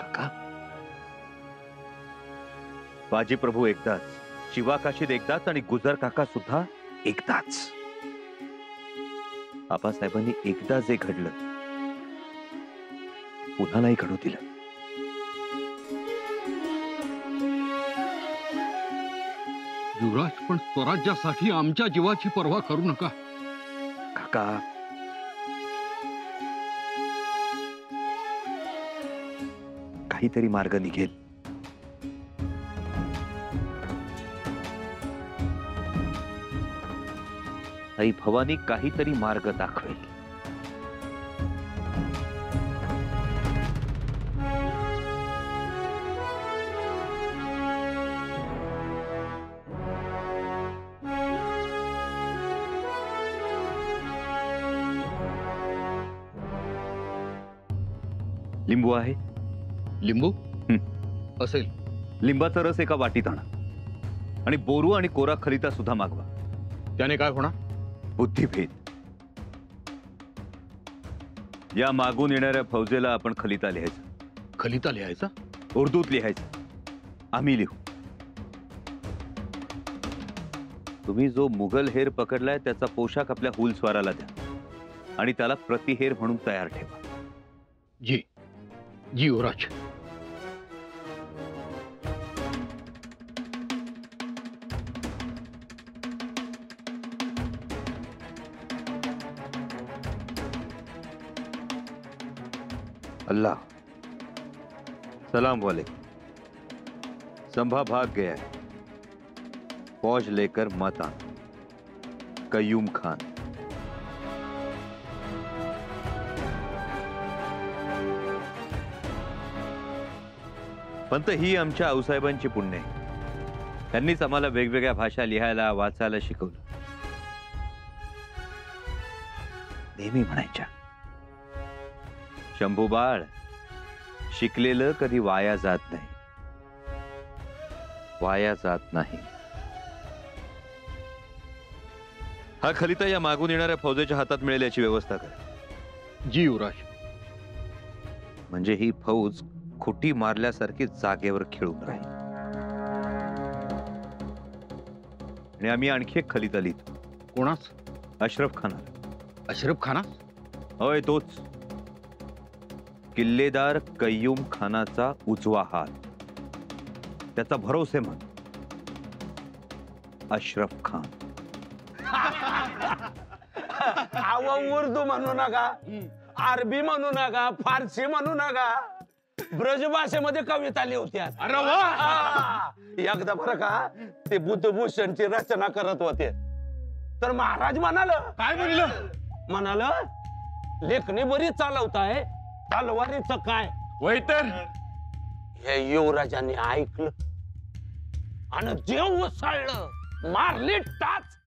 का? बाजी प्रभू एकदाच, शिवा काशीद एकदाच आणि गुजर काका सुद्धा एकदाच. आबासाहेबांनी एकदा जे घडलं पुन्हा नाही घडू दिलं. युवराज, पण स्वराज्यासाठी आमच्या जीवाची पर्वा करू नका. काका, काहीतरी मार्ग निघेल. आई भवानी काहीतरी मार्ग दाखवेल. लिंबू आहे? लिंबू असेल. लिंबाचा रस एका वाटीत आणा आणि बोरू आणि कोरा खलिता सुद्धा मागवा. त्याने काय होणार? बुद्धिभेद. या मागून येणाऱ्या फौजेला आपण खलिता लिहायचा. खलिता लिहायचा? उर्दूत लिहायचा. आम्ही लिहू. तुम्ही जो मुघल हेर पकडलाय त्याचा पोशाख आपल्या हुलस्वाराला द्या आणि त्याला प्रतिहेर म्हणून तयार ठेवा. जी जी युवराज. अल्लाह, सलाम वाले. संभा भाग गया है, फौज लेकर माता कयूम खान. पंत, ही आमच्या आऊसाहेबांची पुण्य आहे. त्यांनीच आम्हाला वेगवेगळ्या भाषा लिहायला वाचायला शिकवलं. नेहमी म्हणायच्या, शंभू बाळ, शिकलेलं कधी वाया जात नाही, वाया जात नाही. हा खलिता या मागून येणाऱ्या फौजेच्या हातात मिळेल याची व्यवस्था करा. जी युवराज. म्हणजे ही फौज खुटी मारल्यासारखी जागेवर खेळून राहील. आणि आम्ही आणखी एक खलिता लिहितो. कोणास? अशरफ खानाला. अशरफ खाना? होय, तोच. किल्लेदार कय्यूम खानाचा उजवा हात, त्याचा भरोसेमंद अशरफ खान. उर्दू म्हणू नका, अरबी म्हणू नका, फारसी म्हणू नका, ब्रज भाषेमध्ये कविता लिहित्या. अरे वा! एकदा बरं का, ते बुद्धभूषणची रचना करत होते, तर महाराज म्हणालं. काय म्हणलं? म्हणालं, लेखणी बरी चालवताय, तलवारीचं काय? वय तर हे युवराजांनी ऐकलं आणि जे उसळलं, मारली टाच.